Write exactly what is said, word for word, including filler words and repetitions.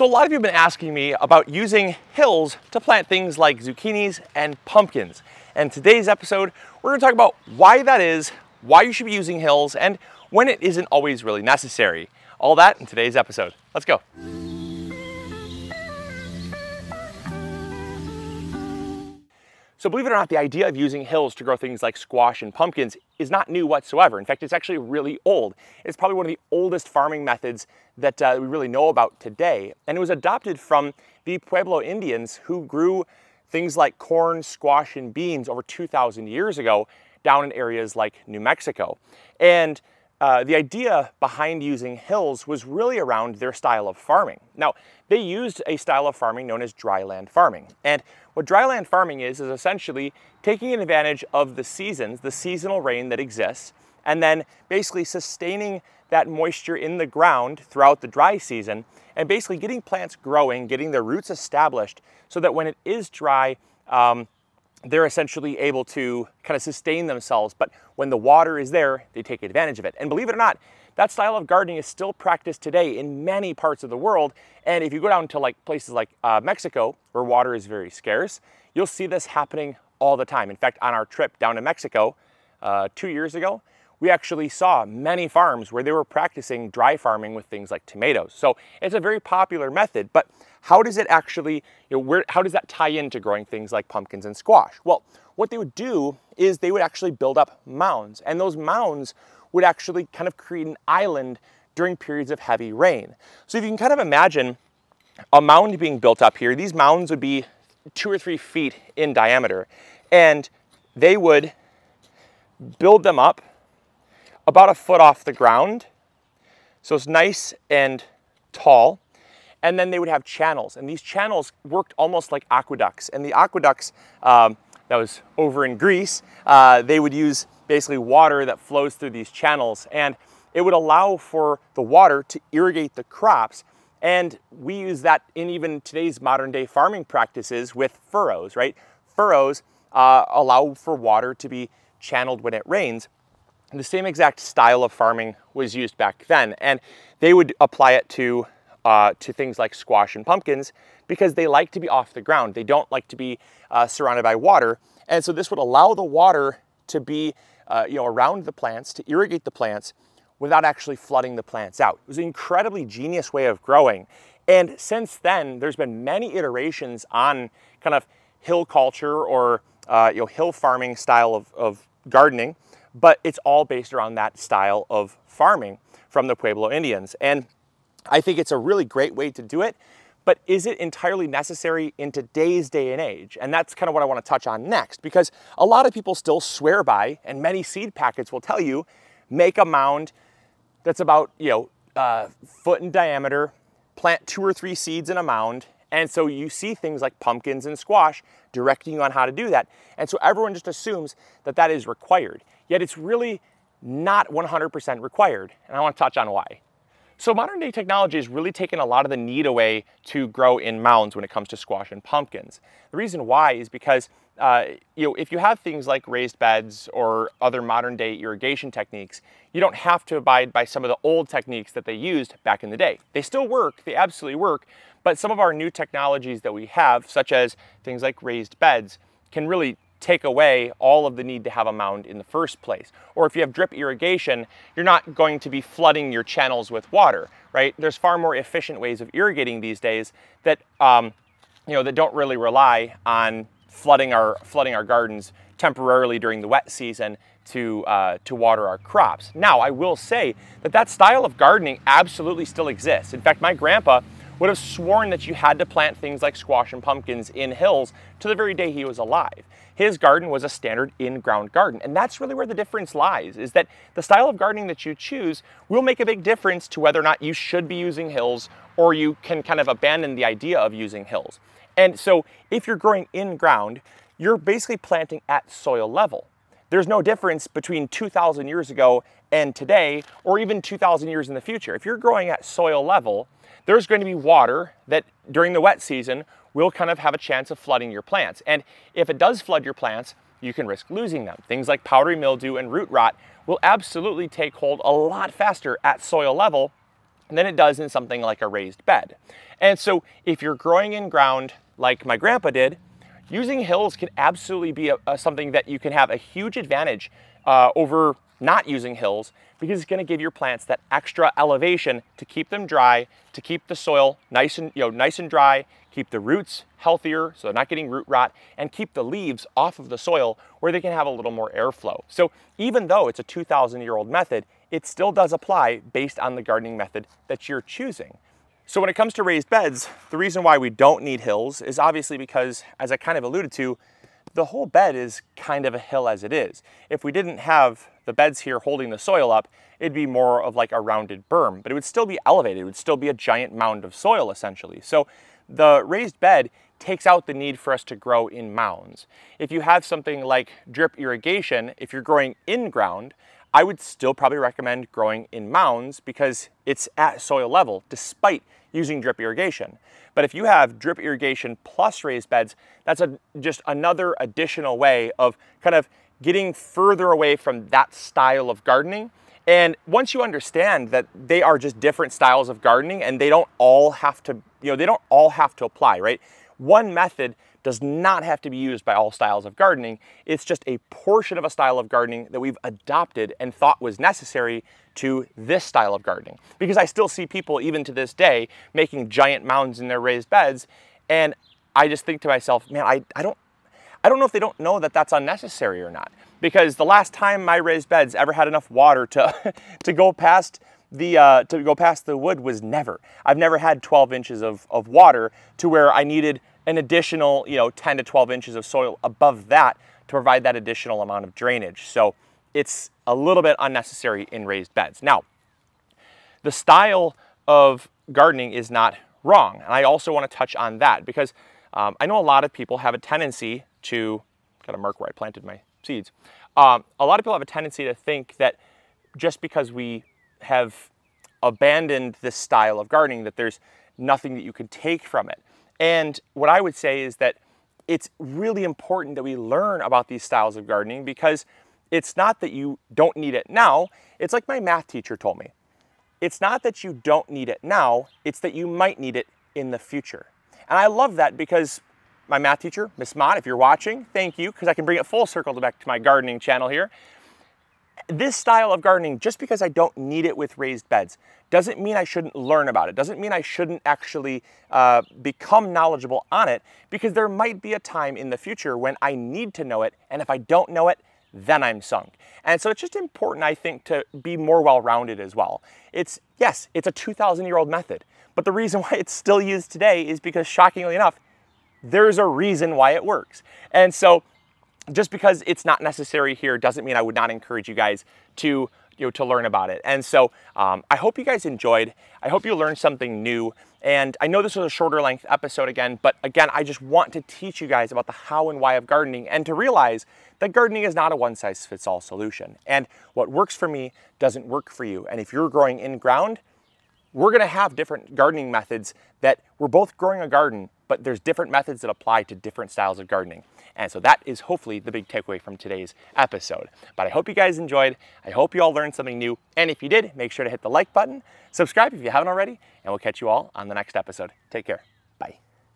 So a lot of you have been asking me about using hills to plant things like zucchinis and pumpkins. And today's episode, we're gonna talk about why that is, why you should be using hills, and when it isn't always really necessary. All that in today's episode. Let's go. So believe it or not, the idea of using hills to grow things like squash and pumpkins is not new whatsoever. In fact, it's actually really old. It's probably one of the oldest farming methods that uh, we really know about today. And it was adopted from the Pueblo Indians who grew things like corn, squash, and beans over two thousand years ago down in areas like New Mexico. And Uh, the idea behind using hills was really around their style of farming. Now, they used a style of farming known as dryland farming. And what dryland farming is, is essentially taking advantage of the seasons, the seasonal rain that exists, and then basically sustaining that moisture in the ground throughout the dry season, and basically getting plants growing, getting their roots established, so that when it is dry, um, they're essentially able to kind of sustain themselves, but when the water is there, they take advantage of it. And believe it or not, that style of gardening is still practiced today in many parts of the world. And if you go down to like places like uh, Mexico, where water is very scarce, you'll see this happening all the time. In fact, on our trip down to Mexico uh, two years ago, we actually saw many farms where they were practicing dry farming with things like tomatoes. So it's a very popular method, but how does it actually, you know, where, how does that tie into growing things like pumpkins and squash? Well, what they would do is they would actually build up mounds, and those mounds would actually kind of create an island during periods of heavy rain. So if you can kind of imagine a mound being built up here, these mounds would be two or three feet in diameter, and they would build them up about a foot off the ground. So it's nice and tall. And then they would have channels, and these channels worked almost like aqueducts. And the aqueducts um, that was over in Greece, uh, they would use basically water that flows through these channels, and it would allow for the water to irrigate the crops. And we use that in even today's modern day farming practices with furrows, right? Furrows uh, allow for water to be channeled when it rains. The same exact style of farming was used back then, and they would apply it to uh, to things like squash and pumpkins because they like to be off the ground. They don't like to be uh, surrounded by water, and so this would allow the water to be uh, you know, around the plants, to irrigate the plants without actually flooding the plants out. It was an incredibly genius way of growing, and since then there's been many iterations on kind of hill culture or uh, you know, hill farming style of, of gardening. But it's all based around that style of farming from the Pueblo Indians. And I think it's a really great way to do it, but is it entirely necessary in today's day and age? And that's kind of what I want to touch on next, because a lot of people still swear by, and many seed packets will tell you, make a mound that's about, you know, a foot in diameter, plant two or three seeds in a mound. And so you see things like pumpkins and squash directing you on how to do that. And so everyone just assumes that that is required. Yet it's really not one hundred percent required. And I want to touch on why. So modern day technology has really taken a lot of the need away to grow in mounds when it comes to squash and pumpkins. The reason why is because uh, you know, if you have things like raised beds or other modern day irrigation techniques, you don't have to abide by some of the old techniques that they used back in the day. They still work, they absolutely work, but some of our new technologies that we have, such as things like raised beds, can really take away all of the need to have a mound in the first place. Or if you have drip irrigation, you're not going to be flooding your channels with water, right? There's far more efficient ways of irrigating these days that, um, you know, that don't really rely on flooding our, flooding our gardens temporarily during the wet season to, uh, to water our crops. Now, I will say that that style of gardening absolutely still exists. In fact, my grandpa would have sworn that you had to plant things like squash and pumpkins in hills to the very day he was alive. His garden was a standard in-ground garden, and that's really where the difference lies, is that the style of gardening that you choose will make a big difference to whether or not you should be using hills, or you can kind of abandon the idea of using hills. And so if you're growing in-ground, you're basically planting at soil level. There's no difference between two thousand years ago and today, or even two thousand years in the future. If you're growing at soil level, there's going to be water that during the wet season will kind of have a chance of flooding your plants. And if it does flood your plants, you can risk losing them. Things like powdery mildew and root rot will absolutely take hold a lot faster at soil level than it does in something like a raised bed. And so if you're growing in ground like my grandpa did, using hills can absolutely be a, a, something that you can have a huge advantage uh, over not using hills, because it's gonna give your plants that extra elevation to keep them dry, to keep the soil nice and, you know, nice and dry, keep the roots healthier so they're not getting root rot, and keep the leaves off of the soil where they can have a little more airflow. So even though it's a two thousand year old method, it still does apply based on the gardening method that you're choosing. So when it comes to raised beds, the reason why we don't need hills is obviously because, as I kind of alluded to, the whole bed is kind of a hill as it is. If we didn't have the beds here holding the soil up, it'd be more of like a rounded berm, but it would still be elevated. It would still be a giant mound of soil essentially. So the raised bed takes out the need for us to grow in mounds. If you have something like drip irrigation, if you're growing in ground, I would still probably recommend growing in mounds because it's at soil level despite using drip irrigation. But if you have drip irrigation plus raised beds, that's a, just another additional way of kind of getting further away from that style of gardening. And once you understand that they are just different styles of gardening and they don't all have to, you know, they don't all have to apply, right? One method does not have to be used by all styles of gardening. It's just a portion of a style of gardening that we've adopted and thought was necessary to this style of gardening. Because I still see people, even to this day, making giant mounds in their raised beds. And I just think to myself, man, I, I, don't, I don't know if they don't know that that's unnecessary or not. Because the last time my raised beds ever had enough water to, to go past The, uh, to go past the wood was never. I've never had twelve inches of, of water to where I needed an additional, you know, ten to twelve inches of soil above that to provide that additional amount of drainage. So it's a little bit unnecessary in raised beds. Now, the style of gardening is not wrong. And I also want to touch on that because um, I know a lot of people have a tendency to, gotta mark where I planted my seeds. Um, a lot of people have a tendency to think that just because we have abandoned this style of gardening, that there's nothing that you can take from it. And what I would say is that it's really important that we learn about these styles of gardening, because it's not that you don't need it now. It's like my math teacher told me. It's not that you don't need it now, it's that you might need it in the future. And I love that, because my math teacher, Miss Mott, if you're watching, thank you, because I can bring it full circle back to my gardening channel here. This style of gardening, just because I don't need it with raised beds, doesn't mean I shouldn't learn about it, doesn't mean I shouldn't actually uh, become knowledgeable on it, because there might be a time in the future when I need to know it, and if I don't know it, then I'm sunk. And so it's just important, I think, to be more well-rounded as well. It's, yes, it's a two thousand year old method, but the reason why it's still used today is because, shockingly enough, there's a reason why it works. And so just because it's not necessary here doesn't mean I would not encourage you guys to, you know, to learn about it. And so um, I hope you guys enjoyed. I hope you learned something new. And I know this was a shorter length episode again, but again, I just want to teach you guys about the how and why of gardening, and to realize that gardening is not a one size fits all solution. And what works for me doesn't work for you. And if you're growing in ground, we're gonna have different gardening methods that we're both growing a garden, but there's different methods that apply to different styles of gardening. And so that is hopefully the big takeaway from today's episode. But I hope you guys enjoyed. I hope you all learned something new. And if you did, make sure to hit the like button, subscribe if you haven't already, and we'll catch you all on the next episode. Take care. Bye.